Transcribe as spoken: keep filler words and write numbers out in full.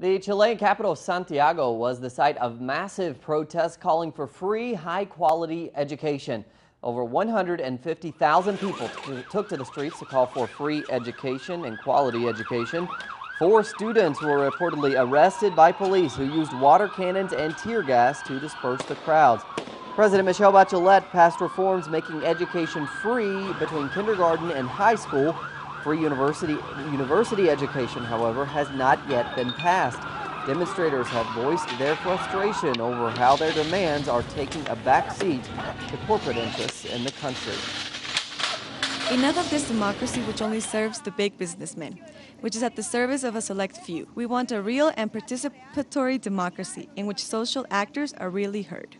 The Chilean capital, Santiago, was the site of massive protests calling for free, high-quality education. Over one hundred fifty thousand people took to the streets to call for free education and quality education. Four students were reportedly arrested by police who used water cannons and tear gas to disperse the crowds. President Michelle Bachelet passed reforms making education free between kindergarten and high school. Free university, university education, however, has not yet been passed. Demonstrators have voiced their frustration over how their demands are taking a backseat to corporate interests in the country. Enough of this democracy which only serves the big businessmen, which is at the service of a select few. We want a real and participatory democracy in which social actors are really heard.